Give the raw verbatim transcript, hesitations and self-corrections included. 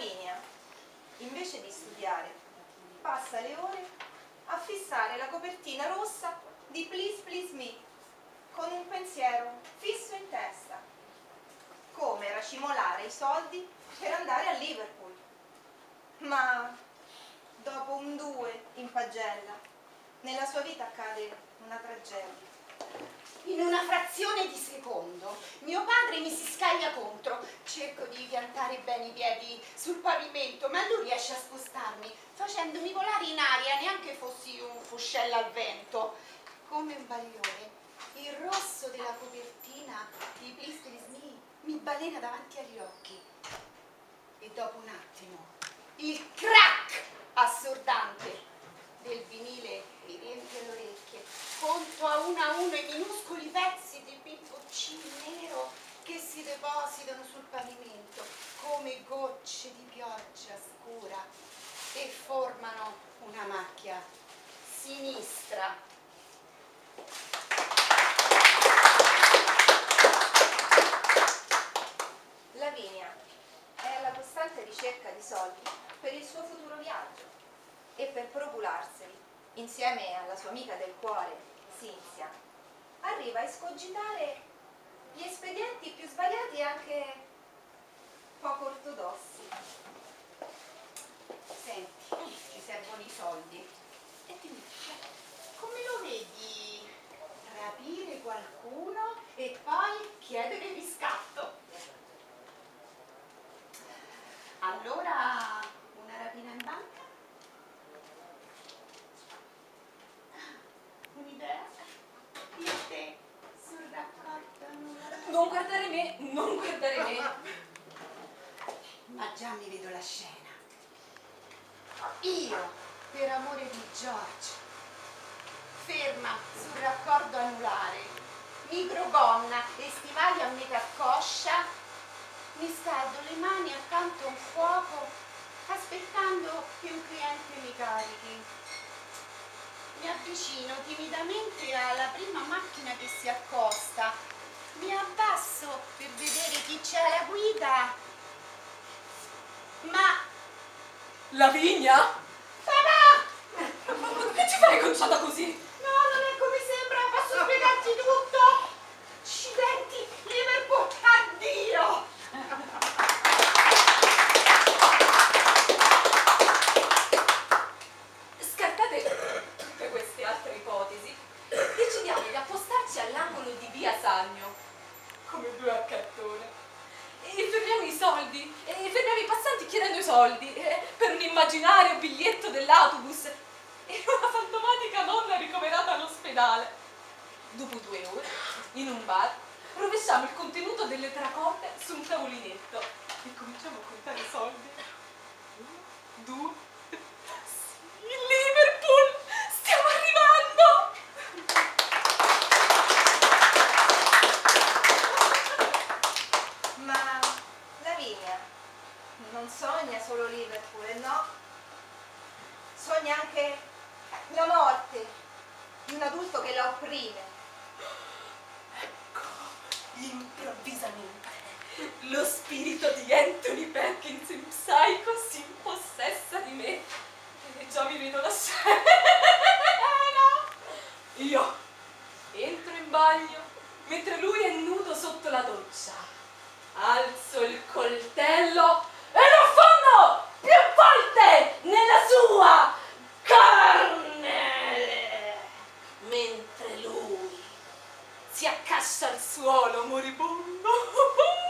Lavinia, invece di studiare, passa le ore a fissare la copertina rossa di Please Please Me, con un pensiero fisso in testa, come racimolare i soldi per andare a Liverpool. Ma dopo un due in pagella, nella sua vita accade una tragedia. In una frazione di secondo, mio padre mi si scaglia contro. Cerco di piantare bene i piedi sul pavimento, ma lui riesce a spostarmi, facendomi volare in aria, neanche fossi un fuscello al vento. Come un bagliore, il rosso della copertina di Pistelismi mi balena davanti agli occhi. E dopo un attimo, il crack assordante del vinile mi riempie le orecchie. Conto a uno a uno i minuscoli pezzi di pizzoccino nero che si depositano sul pavimento come gocce di pioggia scura e formano una macchia sinistra. Lavinia è alla costante ricerca di soldi per il suo futuro viaggio e per procurarseli, insieme alla sua amica del cuore, Cinzia, arriva a escogitare gli espedienti più sbagliati e anche poco ortodossi. Senti, ci servono i soldi. E ti dice, come lo vedi rapire qualcuno e poi chiedere riscatto? Allora, una rapina in banca? Un'idea? Io e te sono d'accordo. Non guardare me, non guardare me. Ma già mi vedo la scena. Io, per amore di Giorgia, ferma sul raccordo anulare, microgonna e stivali a metà coscia, mi scaldo le mani accanto a un fuoco, aspettando che un cliente mi carichi. Mi avvicino timidamente alla prima macchina che si accosta, mi abbasso per vedere chi c'è alla guida, ma... Lavinia? Papà! Che ci fai conciata così? No, non è come sembra, posso spiegarti tutto! Accidenti, Liverpool, addio! All'angolo di via Sagno come due a cartone e fermiamo i soldi e fermiamo i passanti chiedendo i soldi eh, per un immaginario biglietto dell'autobus e una fantomatica nonna ricoverata all'ospedale. Dopo due ore in un bar rovesciamo il contenuto delle tracotte su un tavolinetto e cominciamo a contare i soldi. Uno, due. Non sogna solo Liverpool, no? Sogna anche la morte di un adulto che la opprime. Ecco, improvvisamente, lo spirito di Anthony Perkins in Psycho si impossessa di me. E già mi vedo la scena. Io entro in bagno, mentre lui è nudo sotto la doccia. Alzo il coltello. E lo fanno più volte nella sua carne, mentre lui si accascia al suolo moribondo.